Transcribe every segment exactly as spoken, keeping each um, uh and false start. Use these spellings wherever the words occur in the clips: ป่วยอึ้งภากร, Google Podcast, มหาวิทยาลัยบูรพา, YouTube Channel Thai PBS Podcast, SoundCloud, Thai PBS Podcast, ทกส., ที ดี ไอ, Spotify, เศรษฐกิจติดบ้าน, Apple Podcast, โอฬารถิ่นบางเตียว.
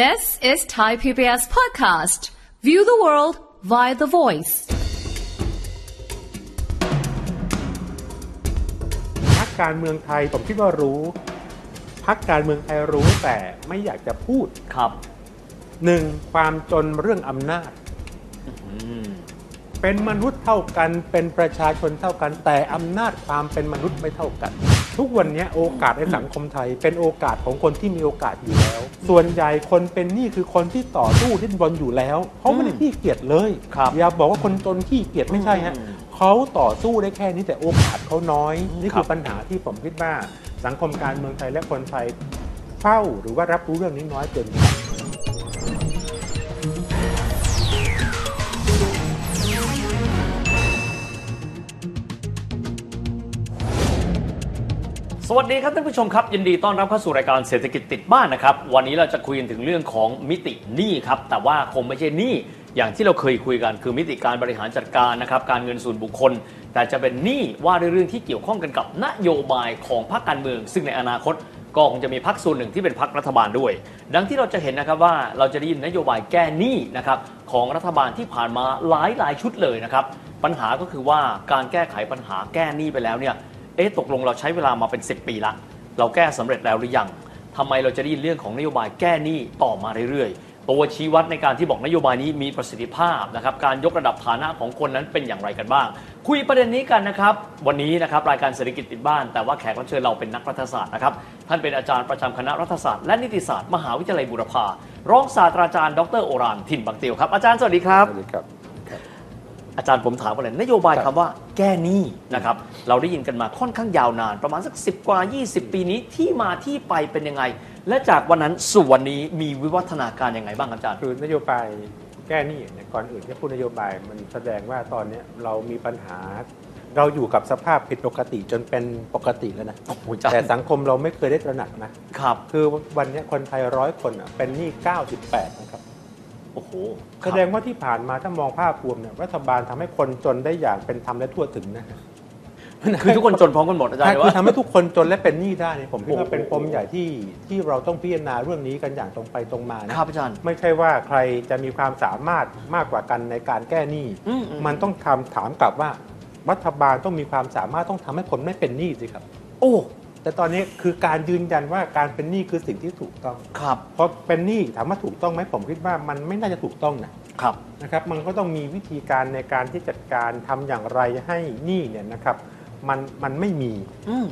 This is Thai พี บี เอส Podcast. View the world via the voice. พรรคการเมืองไทยผมคิดว่ารู้พรรคการเมืองไทยรู้แต่ไม่อยากจะพูดครับหนึ่งความจนเรื่องอำนาจเป็นมนุษย์เท่ากันเป็นประชาชนเท่ากันแต่อำนาจความเป็นมนุษย์ไม่เท่ากันทุกวันนี้โอกาสในสังคมไทยเป็นโอกาสของคนที่มีโอกาสอยู่แล้วส่วนใหญ่คนเป็นหนี้คือคนที่ต่อสู้ดิ้นรนอยู่แล้วเขาไม่ได้ขี้เกียจเลยอย่าบอกว่าคนจนขี้เกียจไม่ใช่ฮะเขาต่อสู้ได้แค่นี้แต่โอกาสเขาน้อยนี่คือปัญหาที่ผมคิดว่าสังคมการเมืองไทยและคนไทยเฝ้าหรือว่ารับรู้เรื่องนี้น้อยเกินไปสวัสดีครับท่านผู้ชมครับยินดีต้อนรับเข้าสู่รายการเศรษฐกิจติดบ้านนะครับวันนี้เราจะคุยกันถึงเรื่องของมิติหนี้ครับแต่ว่าคงไม่ใช่หนี้อย่างที่เราเคยคุยกันคือมิติการบริหารจัดการนะครับการเงินส่วนบุคคลแต่จะเป็นหนี้ว่าด้วยเรื่องที่เกี่ยวข้องกันกับนโยบายของพรรคการเมืองซึ่งในอนาคตก็คงจะมีพรรคส่วนหนึ่งที่เป็นพรรครัฐบาลด้วยดังที่เราจะเห็นนะครับว่าเราจะได้ยินนโยบายแก้หนี้นะครับของรัฐบาลที่ผ่านมาหลายหลายชุดเลยนะครับปัญหาก็คือว่าการแก้ไขปัญหาแก้หนี้ไปแล้วเนี่ยเอ๊ะตกลงเราใช้เวลามาเป็นสิบปีละเราแก้สำเร็จแล้วหรือยังทำไมเราจะได้ยินเรื่องของนโยบายแก้หนี้ต่อมาเรื่อยๆตัวชี้วัดในการที่บอกนโยบายนี้มีประสิทธิภาพนะครับการยกระดับฐานะของคนนั้นเป็นอย่างไรกันบ้างคุยประเด็นนี้กันนะครับวันนี้นะครับรายการเศรษฐกิจติดบ้านแต่ว่าแขกรับเชิญเราเป็นนักรัฐศาสตร์นะครับท่านเป็นอาจารย์ประจำคณะรัฐศาสตร์และนิติศาสตร์มหาวิทยาลัยบูรพารองศาสตราจารย์ดรโอฬารถิ่นบางเตียวครับอาจารย์สวัสดีครับสวัสดีครับอาจารย์ผมถามว่าเลยนโยบายคำว่าแก้หนี้นะครับเราได้ยินกันมาค่อนข้างยาวนานประมาณสักสิบกว่ายี่สิบปีนี้ที่มาที่ไปเป็นยังไงและจากวันนั้นสู่วันนี้มีวิวัฒนาการยังไงบ้างอาจารย์คือนโยบายแก้หนี้เนี่ยก่อนอื่นที่พูดนโยบายมันแสดงว่าตอนนี้เรามีปัญหาเราอยู่กับสภาพผิดปกติจนเป็นปกติแล้วนะแต่สังคมเราไม่เคยได้ตระหนักนะครับคือวันนี้คนไทยร้อยคนเป็นหนี้เก้าสิบแปดนะครับโอ้โหแสดงว่าที่ผ่านมาถ้ามองภาพรวมเนี่ยรัฐบาลทำให้คนจนได้อย่างเป็นธรรมและทั่วถึงนะคือทุกคนจนพร้อมกันหมดอาจารย์ว่าทำให้ทุกคนจนและเป็นหนี้ได้เนี่ยผมคิดว่าเป็นปมใหญ่ที่ที่เราต้องพิจารณาเรื่องนี้กันอย่างตรงไปตรงมานะครับอาจารย์ไม่ใช่ว่าใครจะมีความสามารถมากกว่ากันในการแก้หนี้มันต้องถามถามกลับว่ารัฐบาลต้องมีความสามารถต้องทำให้คนไม่เป็นหนี้สิครับโอ้แต่ตอนนี้คือการยืนยันว่าการเป็นหนี้คือสิ่งที่ถูกต้องครับเพราะเป็นหนี้ถามว่าถูกต้องไหมผมคิดว่ามันไม่น่าจะถูกต้องนะครับนะครับมันก็ต้องมีวิธีการในการที่จัดการทำอย่างไรให้หนี้เนี่ยนะครับมันมันไม่มี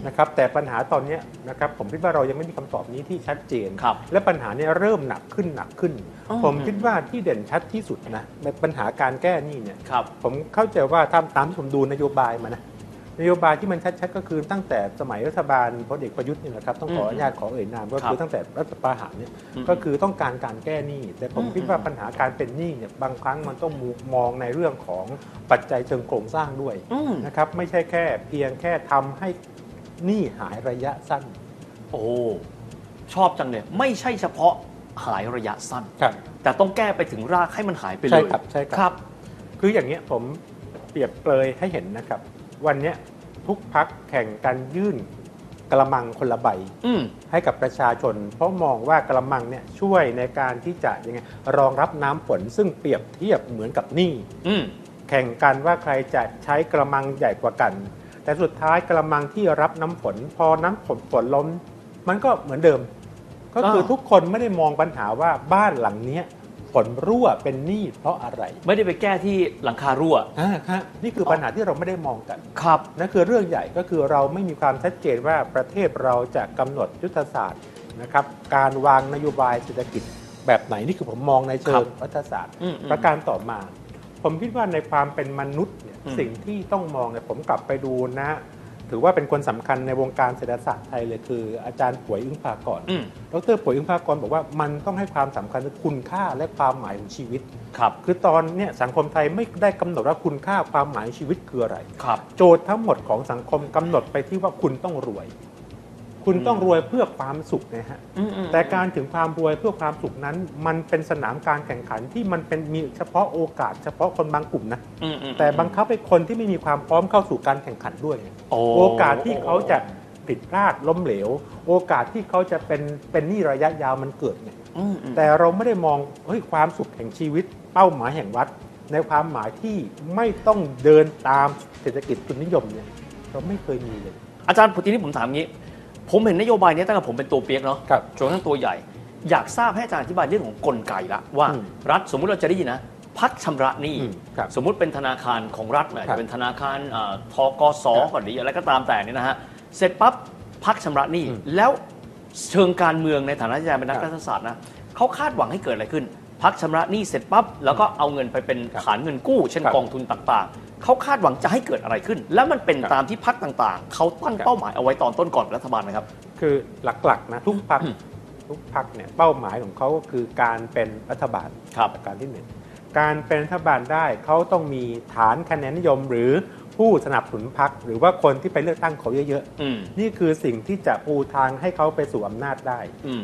นะครับแต่ปัญหาตอนนี้นะครับผมคิดว่าเรายังไม่มีคำตอบนี้ที่ชัดเจนและปัญหาเนี่ยเริ่มหนักขึ้นหนักขึ้นผมคิดว่าที่เด่นชัดที่สุดนะปัญหาการแก้หนี้เนี่ยผมเข้าใจว่าตามตามที่ผมดูนโยบายมานะนโยบายที่มันชัดๆก็คือตั้งแต่สมัยรัฐบาลพลเอกประยุทธ์นี่แหละครับต้องขออนุญาตขอเอ่ยนามก็คือตั้งแต่รัฐประหารเนี่ยก็คือต้องการการแก้หนี้แต่ผมคิดว่าปัญหาการเป็นหนี้เนี่ยบางครั้งมันต้องมองในเรื่องของปัจจัยเชิงโครงสร้างด้วยนะครับไม่ใช่แค่เพียงแค่ทำให้หนี้หายระยะสั้นโอ้ชอบจังเลยไม่ใช่เฉพาะหายระยะสั้นแต่ต้องแก้ไปถึงรากให้มันหายไปเลยใช่ครับใช่ครับคืออย่างเงี้ยผมเปรียบเปรยให้เห็นนะครับวันนี้ทุกพรรคแข่งกันยื่นกระมังคนละใบให้กับประชาชนเพราะมองว่ากระมังเนี่ยช่วยในการที่จะยังไงรองรับน้ำฝนซึ่งเปรียบเทียบเหมือนกับหนี้แข่งกันว่าใครจะใช้กระมังใหญ่กว่ากันแต่สุดท้ายกระมังที่รับน้ำฝนพอน้ำฝนฝนล้มมันก็เหมือนเดิมก็คือทุกคนไม่ได้มองปัญหาว่าบ้านหลังนี้ฝนรั่วเป็นหนี้เพราะอะไรไม่ได้ไปแก้ที่หลังคารั่วอ่าครับนี่คือปัญหาที่เราไม่ได้มองกันครับนั่นคือเรื่องใหญ่ก็คือเราไม่มีความชัดเจนว่าประเทศเราจะกำหนดยุทธศาสตร์นะครับการวางนโยบายเศรษฐกิจแบบไหนนี่คือผมมองในเชิงรัฐศาสตร์ประการต่อมาผมคิดว่าในความเป็นมนุษย์เนี่ยสิ่งที่ต้องมองเนี่ยผมกลับไปดูนะถือว่าเป็นคนสำคัญในวงการเศรษฐศาสตร์ไทยเลยคืออาจารย์ป่วยอึ้งภากรดร.ป่วยอึ้งภากรบอกว่ามันต้องให้ความสำคัญกับคุณค่าและความหมายของชีวิตครับคือตอนนี้สังคมไทยไม่ได้กำหนดว่าคุณค่าความหมายชีวิตคืออะไรครับโจทย์ทั้งหมดของสังคมกำหนดไปที่ว่าคุณต้องรวยคุณต้องรวยเพื่อความสุขนะฮะแต่การถึงความรวยเพื่อความสุขนั้นมันเป็นสนามการแข่งขันที่มันเป็นมีเฉพาะโอกาสเฉพาะคนบางกลุ่มนะแต่บังคับให้คนที่ไม่มีความพร้อมเข้าสู่การแข่งขันด้วยโอกาสที่เขาจะ ผิดพลาดล้มเหลวโอกาสที่เขาจะเป็นเป็นหนี้ระยะยาวมันเกิดไงแต่เราไม่ได้มองเฮ้ยความสุขแห่งชีวิตเป้าหมายแห่งวัดในความหมายที่ไม่ต้องเดินตามเศรษฐกิจทุนนิยมเนี่ยเราไม่เคยมีเลยอาจารย์ทีนี้ผมถามงี้ผมเห็นนโยบายนี้ตั้งแต่ผมเป็นตัวเปียกเนาะจนทั้งตัวใหญ่อยากทราบให้อาจารย์อธิบายเรื่องของกลไกละว่ารัฐสมมุติเราจะได้ยินนะพักชำระหนี้สมมุติเป็นธนาคารของรัฐเนี่ยเป็นธนาคารทกส.ก่อนหรืออะไรก็ตามแต่นี่นะฮะเสร็จปั๊บพักชำระหนี้แล้วเชิงการเมืองในฐานะที่อาจารย์เป็นนักรัฐศาสตร์นะเขาคาดหวังให้เกิดอะไรขึ้นพักชำระหนี้เสร็จปั๊บแล้วก็เอาเงินไปเป็นฐานเงินกู้เช่นกองทุนต่างๆเขาคาดหวังจะให้เกิดอะไรขึ้นและมันเป็นตามที่พรรคต่างๆเขาตั้งเป้าหมายเอาไว้ตอนต้นก่อนรัฐบาลนะครับคือหลักๆนะทุกพรรคทุกพรรคเนี่ยเป้าหมายของเขาก็คือการเป็นรัฐบาลการที่หนึ่งการเป็นรัฐบาลได้เขาต้องมีฐานคะแนนนิยมหรือผู้สนับสนุนพรรคหรือว่าคนที่ไปเลือกตั้งเขาเยอะๆนี่คือสิ่งที่จะปูทางให้เขาไปสู่อำนาจได้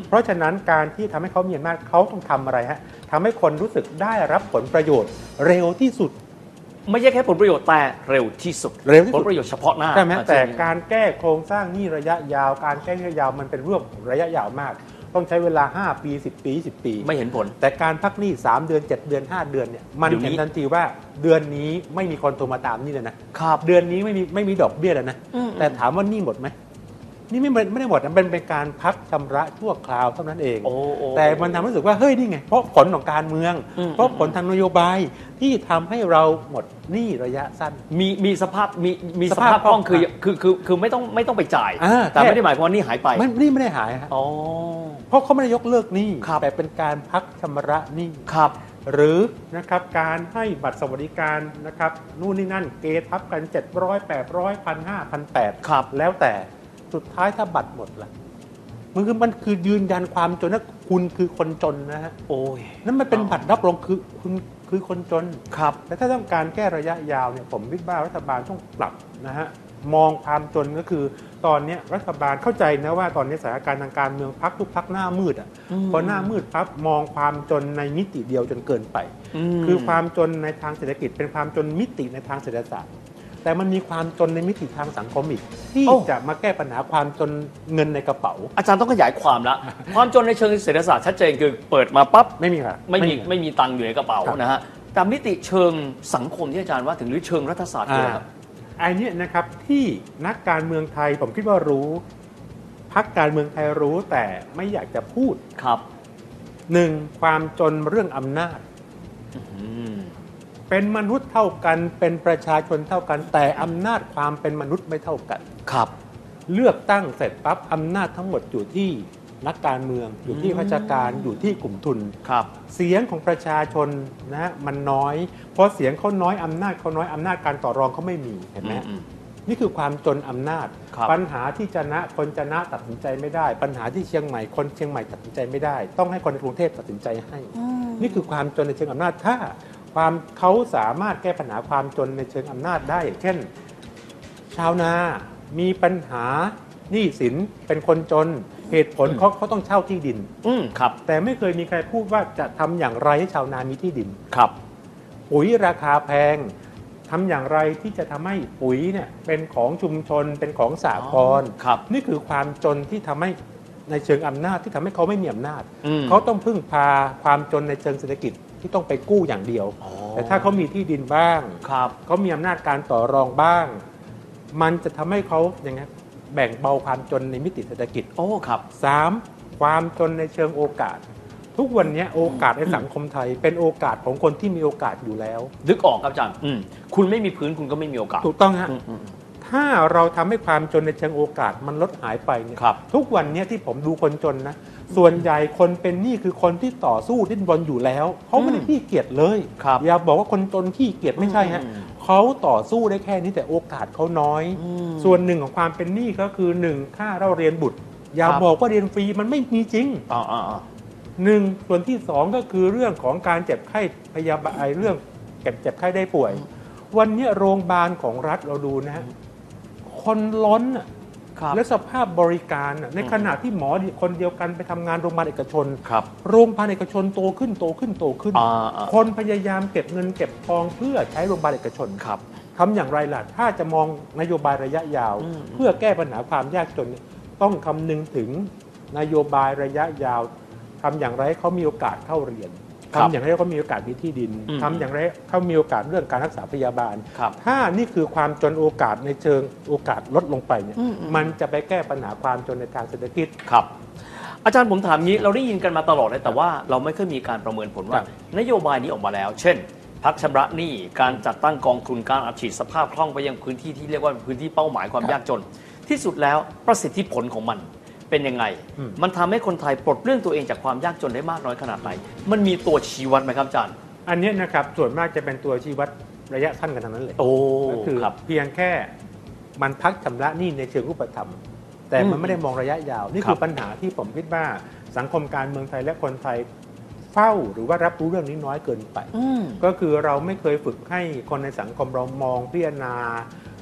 เพราะฉะนั้นการที่ทำให้เขามีอำนาจเขาต้องทำอะไรฮะทำให้คนรู้สึกได้รับผลประโยชน์เร็วที่สุดไม่ใช่แค่ผลประโยชน์แต่เร็วที่สุดผลประโยชน์เฉพาะหน้าใช่ไหมแต่การแก้โครงสร้างหนี้ระยะยาวการแก้ระยะยาวมันเป็นเรื่องระยะยาวมากต้องใช้เวลาห้าปีสิบปียี่สิบปีไม่เห็นผลแต่การพักหนี้สามเดือนเจ็ดเดือนห้าเดือนเนี่ยมันเห็นทันทีว่าเดือนนี้ไม่มีคนโทรมาตามนี่เลยนะครับเดือนนี้ไม่มีไม่มีดอกเบี้ยแล้วนะแต่ถามว่านี่หมดไหมนี่ไม่ไม่ได้หมดนะเป็นเป็นการพักชำระชั่วคราวเท่านั้นเองแต่มันทำให้รู้สึกว่าเฮ้ยนี่ไงเพราะผลของการเมืองเพราะผลทางนโยบายที่ทำให้เราหมดหนี้ระยะสั้นมีมีสภาพมีมีสภาพคล่องคือคือคือคือไม่ต้องไม่ต้องไปจ่ายแต่ไม่ได้หมายความว่าหนี้หายไปไม่หนี้ไม่ได้หายครับเพราะเขาไม่ได้ยกเลิกหนี้แต่เป็นการพักชำระหนี้หรือนะครับการให้บัตรสวัสดิการนะครับนู่นนี่นั่นเกทับกันเจ็ดร้อยแปดร้อยพันห้าพันแปดแล้วแต่สุดท้ายถ้าบัตรหมดล่ะมันคือมันคือยืนยันความจนนะคุณคือคนจนนะฮะโอ้ยนั่นมันเป็นบัตรรับรองคือคุณคือคนจนครับแต่ถ้าต้องการแก้ระยะยาวเนี่ยผมคิดว่ารัฐบาลต้องปรับนะฮะมองความจนก็คือตอนนี้รัฐบาลเข้าใจนะว่าตอนนี้สถานการณ์ทางการเมืองพรรคทุกพรรคหน้ามืดอ่ะพอหน้ามืดปั๊บมองความจนในมิติเดียวจนเกินไปคือความจนในทางเศรษฐกิจเป็นความจนมิติในทางเศรษฐศาสตร์แต่มันมีความจนในมิติทางสังคมอีกที่จะมาแก้ปัญหาความจนเงินในกระเป๋าอาจารย์ต้องขยายความละความจนในเชิงเศรษฐศาสตร์ชัดเจนคือเปิดมาปั๊บไม่มีค่ะไม่มีไม่มีตังค์อยู่ในกระเป๋านะฮะแต่มิติเชิงสังคมที่อาจารย์ว่าถึงหรือเชิงรัฐศาสตร์ด้วยครับไอ้นี่นะครับที่นักการเมืองไทยผมคิดว่ารู้พรรคการเมืองไทยรู้แต่ไม่อยากจะพูดครับหนึ่งความจนเรื่องอำนาจเป็นมนุษย์เท่ากันเป็นประชาชนเท่ากันแต่อำนาจความเป็นมนุษย์ไม่เท่ากันครับเลือกตั้งเสร็จปั๊บอำนาจทั้งหมดอยู่ที่นักการเมืองอยู่ที่ข้าราชการอยู่ที่กลุ่มทุนครับเสียงของประชาชนนะมันน้อยเพราะเสียงเขาน้อยอำนาจเขาน้อยอำนาจการต่อรองเขาไม่มีเห็นไหมนี่คือความจนอำนาจปัญหาที่ชนะคนชนะตัดสินใจไม่ได้ปัญหาที่เชียงใหม่คนเชียงใหม่ตัดสินใจไม่ได้ต้องให้คนในกรุงเทพตัดสินใจให้นี่คือความจนในเชิงอำนาจถ้าความเขาสามารถแก้ปัญหาความจนในเชิงอำนาจได้เช่นชาวนามีปัญหาหนี้สินเป็นคนจนเหตุผลเขาเขาต้องเช่าที่ดินครับแต่ไม่เคยมีใครพูดว่าจะทำอย่างไรให้ชาวนามีที่ดินครับปุ๋ยราคาแพงทำอย่างไรที่จะทำให้ปุ๋ยเนี่ยเป็นของชุมชนเป็นของสหกรณ์นี่คือความจนที่ทำให้ในเชิงอำนาจที่ทำให้เขาไม่มีอำนาจเขาต้องพึ่งพาความจนในเชิงเศรษฐกิจที่ต้องไปกู้อย่างเดียวแต่ถ้าเขามีที่ดินบ้างเขามีอำนาจการต่อรองบ้างมันจะทำให้เขาอย่างนี้แบ่งเบาความจนในมิติเศรษฐกิจโอ้ครับสามความจนในเชิงโอกาสทุกวันนี้โอกาสในสังคมไทยเป็นโอกาสของคนที่มีโอกาสอยู่แล้วนึกออกครับอาจารย์คุณไม่มีพื้นคุณก็ไม่มีโอกาสถูกต้องฮะถ้าเราทำให้ความจนในเชิงโอกาสมันลดหายไปเนี่ยทุกวันนี้ที่ผมดูคนจนนะส่วนใหญ่คนเป็นหนี้คือคนที่ต่อสู้ดิ้นรนอยู่แล้วเขาไม่ได้ขี้เกียจเลยอย่าบอกว่าคนจนขี้เกียจไม่ใช่ฮะเขาต่อสู้ได้แค่นี้แต่โอกาสเขาน้อยส่วนหนึ่งของความเป็นหนี้ก็คือหนึ่งค่าเราเรียนบุตรอย่าบอกว่าเรียนฟรีมันไม่มีจริงหนึ่งส่วนที่สองก็คือเรื่องของการเจ็บไข้พยาบาลเรื่องเก็บเจ็บไข้ได้ป่วยวันนี้โรงพยาบาลของรัฐเราดูนะฮะคนล้นและสภาพบริการในขณะที่หมอคนเดียวกันไปทำงานโรงพยาบาลเอกชนโรงพยาบาลเอกชนโตขึ้นโตขึ้นโตขึ้นคนพยายามเก็บเงินเก็บทองเพื่อใช้โรงพยาบาลเอกชน ทำอย่างไรล่ะถ้าจะมองนโยบายระยะยาวเพื่อแก้ปัญหาความยากจนต้องคำนึงถึงนโยบายระยะยาวทำอย่างไรให้เขามีโอกาสเข้าเรียนทำอย่างไรเขามีโอกาสมีที่ดินทำอย่างไรเขามีโอกาสเรื่องการรักษาพยาบาลถ้านี่คือความจนโอกาสในเชิงโอกาสลดลงไปเนี่ยมันจะไปแก้ปัญหาความจนในทางเศรษฐกิจครับอาจารย์ผมถามงี้เราได้ยินกันมาตลอดเลยแต่ว่าเราไม่เคยมีการประเมินผลว่านโยบายนี้ออกมาแล้วเช่นพักชำระหนี้การจัดตั้งกองทุนการอัดฉีดสภาพคล่องไปยังพื้นที่ที่เรียกว่าพื้นที่เป้าหมายความยากจนที่สุดแล้วประสิทธิผลของมันเป็นยังไงมันทำให้คนไทยปลดเรื่องตัวเองจากความยากจนได้มากน้อยขนาดไหนมันมีตัวชี้วัดไหมครับอาจารย์อันนี้นะครับส่วนมากจะเป็นตัวชี้วัดระยะสั้นกันทั้งนั้นเลยก็คือเพียงแค่มันพักชำระหนี้ในเชิงรูปธรรมแต่มันไม่ได้มองระยะยาวนี่คือปัญหาที่ผมคิดว่าสังคมการเมืองไทยและคนไทยเฝ้าหรือว่ารับรู้เรื่องนี้น้อยเกินไปก็คือเราไม่เคยฝึกให้คนในสังคมเรามองพิจารณา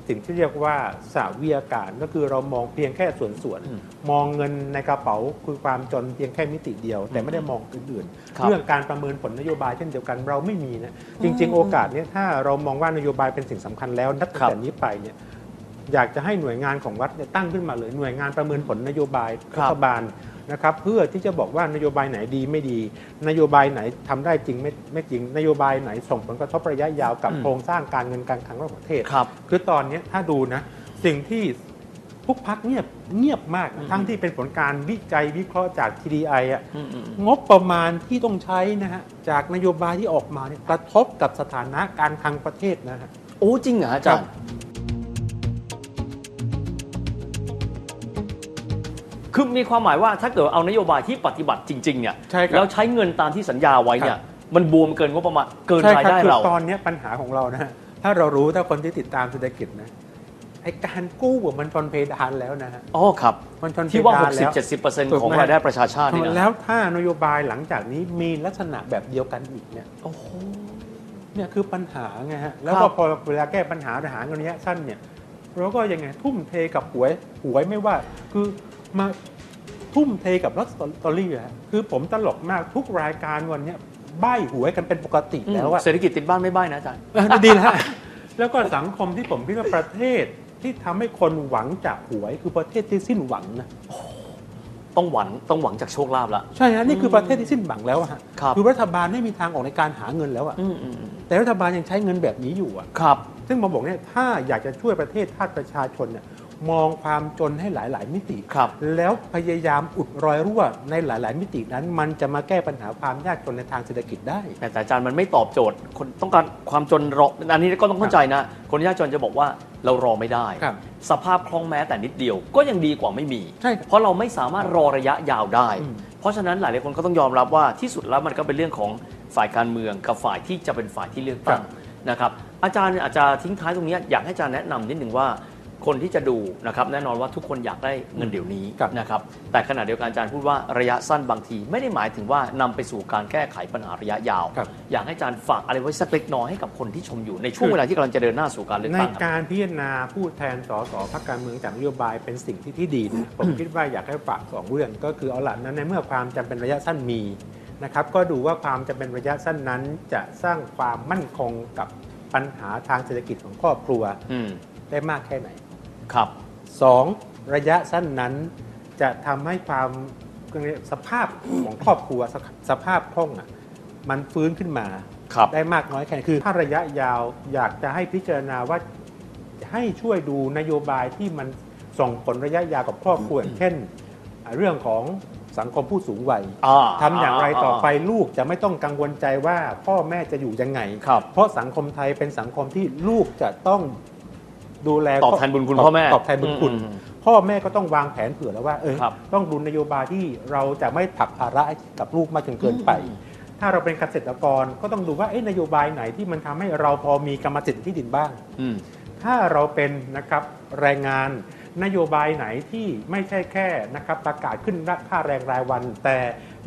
สิ่งที่เรียกว่าสาวิยาการก็คือเรามองเพียงแค่ส่วนๆมองเงินในกระเป๋าคือความจนเพียงแค่มิติเดียวแต่ไม่ได้มองอื่นๆเรื่องการประเมินผลนโยบายเช่นเดียวกันเราไม่มีนะจริงๆโอกาสนี้ถ้าเรามองว่านโยบายเป็นสิ่งสำคัญแล้วนับตั้งแต่นี้ไปเนี่ยอยากจะให้หน่วยงานของวัดตั้งขึ้นมาเลยหน่วยงานประเมินผลนโยบายรัฐบาลนะครับเพื่อที่จะบอกว่านโยบายไหนดีไม่ดีนโยบายไหนทำได้จริงไม่ไม่จริงนโยบายไหนส่งผลกระทบระยะยาวกับโครงสร้างการเงินการคลังของประเทศคือตอนนี้ถ้าดูนะสิ่งที่พวกพรรคเงียบเงียบมากทั้งที่เป็นผลการวิจัยวิเคราะห์จาก ที ดี ไอ อ่ะงบประมาณที่ต้องใช้นะฮะจากนโยบายที่ออกมาเนี่ยกระทบกับสถานะการคลังประเทศนะฮะโอ้จริงเหรออาจารย์คือมีความหมายว่าถ้าเกิดเอานโยบายที่ปฏิบัติจริงๆเนี่ยแล้วใช้เงินตามที่สัญญาไว้เนี่ยมันบวมเกินงบประมาณเกินรายได้เราตอนนี้ปัญหาของเรานะถ้าเรารู้ถ้าคนที่ติดตามเศรษฐกิจนะไอ้การกู้มันชนเพดานแล้วนะฮะอ๋อครับมันชนเพดานที่ว่า หกสิบถึงเจ็ดสิบเปอร์เซ็นต์ ของรายได้ประชาชาตินี่นะแล้วถ้านโยบายหลังจากนี้มีลักษณะแบบเดียวกันอีกเนี่ยโอ้โหเนี่ยคือปัญหาไงฮะแล้วก็พอเวลาแก้ปัญหาทหารระยะสั้นเนี่ยเราก็ยังไงทุ่มเทกับหวยหวยไม่ว่าคือมาทุ่มเทกับลอตเตอรี่ฮะคือผมตลกมากทุกรายการวันนี้ใบ้หวยกันเป็นปกติแล้วว่าเศรษฐกิจติดบ้านไม่ใบ้นะอาจารย์ดีนะแล้วก็สังคมที่ผมคิดว่าประเทศที่ทำให้คนหวังจากหวยคือประเทศที่สิ้นหวังนะต้องหวังต้องหวังจากโชคลาภละใช่ฮะนี่คือประเทศที่สิ้นหวังแล้วฮะคือรัฐบาลไม่มีทางออกในการหาเงินแล้วอ่ะแต่รัฐบาลยังใช้เงินแบบนี้อยู่อ่ะครับซึ่งผมบอกเนี่ยถ้าอยากจะช่วยประเทศชาติประชาชนเนี่ยมองความจนให้หลายๆมิติแล้วพยายามอุดรอยรั่วในหลายๆมิตินั้นมันจะมาแก้ปัญหาความยากจนในทางเศรษฐกิจได้แต่อาจารย์มันไม่ตอบโจทย์คนต้องการความจนรออันนี้ก็ต้องเข้าใจนะคนยากจนจะบอกว่าเรารอไม่ได้สภาพคล่องแม้แต่นิดเดียวก็ยังดีกว่าไม่มีเพราะเราไม่สามารถรอระยะยาวได้เพราะฉะนั้นหลายๆคนก็ต้องยอมรับว่าที่สุดแล้วมันก็เป็นเรื่องของฝ่ายการเมืองกับฝ่ายที่จะเป็นฝ่ายที่เลือกตั้งนะครับอาจารย์อาจจะทิ้งท้ายตรงนี้อยากให้อาจารย์แนะนำนิดหนึ่งว่าคนที่จะดูนะครับแน่นอนว่าทุกคนอยากได้เงินเดี๋ยวนี้นะครับแต่ขณะเดียวกันอาจารย์พูดว่าระยะสั้นบางทีไม่ได้หมายถึงว่านำไปสู่การแก้ไขปัญหาระยะยาวอยากให้อาจารย์ฝากอะไรไว้สักเล็กน้อยให้กับคนที่ชมอยู่ในช่วงเวลาที่กำลังจะเดินหน้าสู่การเลือกตั้งในการพิจารณาผู้แทนส.ส.พรรคการเมืองจากนโยบายเป็นสิ่งที่ที่ดีนะผมคิดว่าอยากให้ฝากสองเรื่องก็คือเอาล่ะนั้นในเมื่อความจำเป็นระยะสั้นมีนะครับก็ดูว่าความจำเป็นระยะสั้นนั้นจะสร้างความมั่นคงกับปัญหาทางเศรษฐกิจของครอบครัวได้มากแค่ไหนครับสองระยะสั้นนั้นจะทำให้ความสภาพของครอบครัวสภาพคล่องอ่ะมันฟื้นขึ้นมาได้มากน้อยแค่ไหนคือถ้าระยะยาวอยากจะให้พิจารณาว่าให้ช่วยดูนโยบายที่มันส่งผลระยะยาวกับครอบครัวเช่นเรื่องของสังคมผู้สูงวัยทำอย่างไรต่อไปลูกจะไม่ต้องกังวลใจว่าพ่อแม่จะอยู่ยังไงเพราะสังคมไทยเป็นสังคมที่ลูกจะต้องดูแลตอบแทนบุญคุณพ่อแม่ตอบแทนบุญคุณพ่อแม่ก็ต้องวางแผนเผื่อแล้วว่าเออต้องดูนโยบายที่เราจะไม่ผลักภาระกับลูกมากจนเกินไปถ้าเราเป็นเกษตรกรก็ต้องดูว่านโยบายไหนที่มันทำให้เราพอมีกรรมสิทธิ์ที่ดินบ้างถ้าเราเป็นนะครับแรงงานนโยบายไหนที่ไม่ใช่แค่นะครับประกาศขึ้นค่าแรงรายวันแต่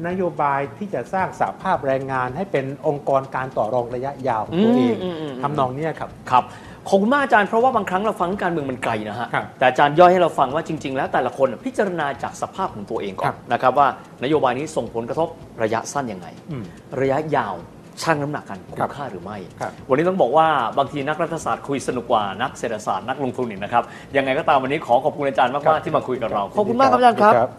นโยบายที่จะสร้างสหภาพแรงงานให้เป็นองค์กรการต่อรองระยะยาวตัวเองทำนองนี้ครับครับขอบคุณมากอาจารย์เพราะว่าบางครั้งเราฟังการเมืองมันไกลนะฮะแต่อาจารย์ย่อยให้เราฟังว่าจริงๆแล้วแต่ละคนพิจารณาจากสภาพของตัวเองก่อนนะครับว่านโยบายนี้ส่งผลกระทบระยะสั้นยังไงระยะยาว ชั่งน้ำหนักกันคุ้มค่าหรือไม่วันนี้ต้องบอกว่าบางทีนักรัฐศาสตร์คุยสนุกกว่านักเศรษฐศาสตร์นักลงทุนนี่นะครับยังไงก็ตามวันนี้ขอขอบคุณอาจารย์มากๆที่มาคุยกับเราขอบคุณมากครับอาจารย์ครับ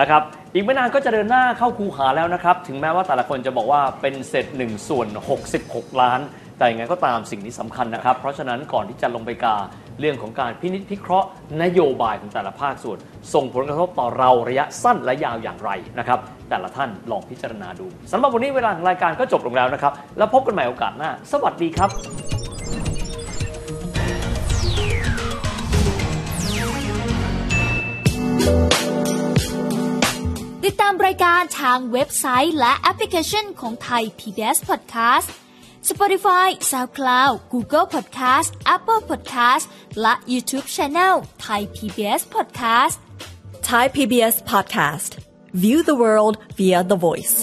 นะครับอีกไม่นานก็จะเดินหน้าเข้าคูหาแล้วนะครับถึงแม้ว่าแต่ละคนจะบอกว่าเป็นเศษหนึ่งส่วนหกสิบหกล้านแต่ยังไงก็ตามสิ่งนี้สำคัญนะครับเพราะฉะนั้นก่อนที่จะลงไปกาเรื่องของการพินิจพิเคราะห์นโยบายของแต่ละภาคส่วนส่งผลกระทบต่อเราระยะสั้นและยาวอย่างไรนะครับแต่ละท่านลองพิจารณาดูสำหรับวันนี้เวลาของรายการก็จบลงแล้วนะครับแล้วพบกันใหม่โอกาสหน้าสวัสดีครับติดตามรายการทางเว็บไซต์และแอปพลิเคชันของไทย พี บี เอส Podcast Spotify, SoundCloud, Google Podcast, Apple Podcast และ YouTube Channel Thai พี บี เอส Podcast Thai พี บี เอส Podcast View the world via the voice